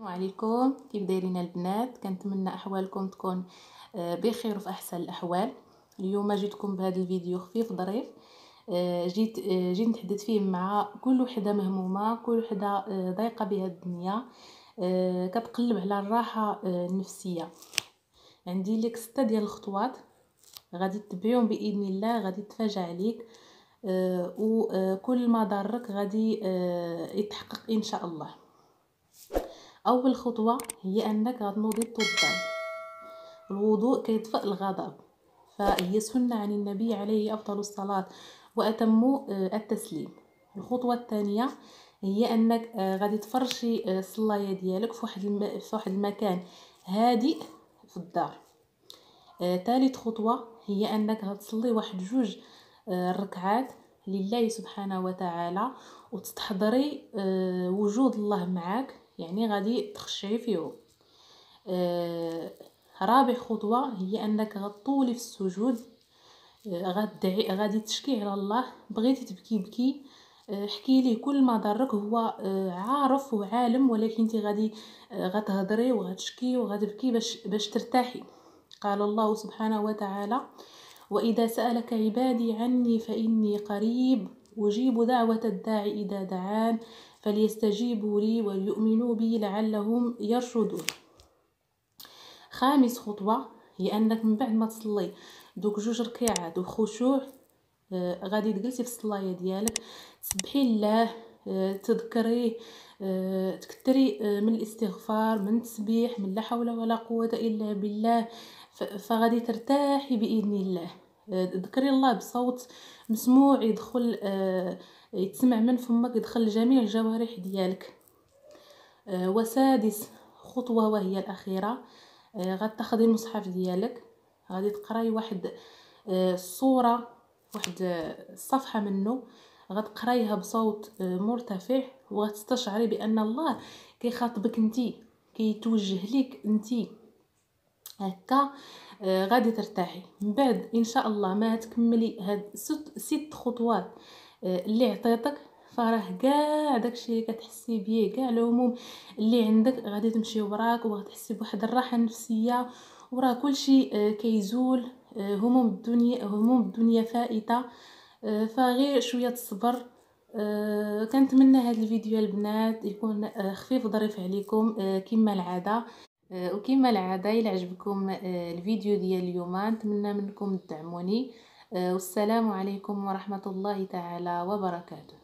السلام عليكم. كيف دايرين البنات؟ كنتمنى احوالكم تكون بخير وفي احسن الاحوال. اليوم جيتكم بهذا الفيديو خفيف ظريف، جيت نتحدث فيه مع كل وحده مهمومه، كل وحده ضايقه بها الدنيا، كتقلب على الراحه النفسيه. عندي لك 6 ديال الخطوات غادي تتبعيهم باذن الله، غادي تفاجئ عليك وكل ما ضرك غادي يتحقق ان شاء الله. اول خطوه هي انك غتنوضي الضبان. الوضوء كيطفئ الغضب، فهي سنه عن النبي عليه افضل الصلاه واتم التسليم. الخطوه الثانيه هي انك غادي تفرشي الصلايه ديالك في واحد المكان هادئ في الدار. ثالث خطوه هي انك غتصلي واحد 2 الركعات لله سبحانه وتعالى، وتستحضري وجود الله معك، يعني غادي تخشعي فيه. رابع خطوه هي انك غطولي في السجود، غادي تشكي على الله. بغيتي تبكي بكي، احكي ليه كل ما ضرك، هو عارف وعالم، ولكن انت غادي غتهضري وغتشكي وغتبكي باش ترتاحي. قال الله سبحانه وتعالى: واذا سالك عبادي عني فاني قريب أجيب دعوة الداعي إذا دعان فليستجيبوا لي وليؤمنوا بي لعلهم يرشدون. خامس خطوة هي أنك من بعد ما تصلي دوك 2 ركعات وخشوع، غادي تجلسي في الصلاية ديالك، تسبحي الله، تذكريه، تكتري من الاستغفار، من التسبيح، من لا حول ولا قوة إلا بالله، فغادي ترتاحي بإذن الله. ذكري الله بصوت مسموع، يدخل يتسمع من فمك، يدخل جميع الجوارح ديالك. وسادس خطوه وهي الاخيره، غادي تاخدي المصحف ديالك، غادي تقراي واحد الصوره، واحد الصفحه منه، غتقرايها بصوت مرتفع، وغتستشعري بان الله كيخاطبك انتي، كيتوجه لك انتي هكا. غادي ترتاحي. من بعد ان شاء الله ما تكملي هاد 6 خطوات اللي عطيتك، فراه كاع داكشي اللي كتحسي بيه، كاع الهموم اللي عندك غادي تمشي وراك، وغتحسي بواحد الراحه النفسيه، وراه كلشي كيزول. هموم الدنيا فائته، فغير شويه الصبر. كنتمنى هاد الفيديو البنات يكون خفيف ظريف عليكم كما العاده. وكما العاده الى عجبكم الفيديو ديال اليوم نتمنى منكم تدعموني، والسلام عليكم ورحمه الله تعالى وبركاته.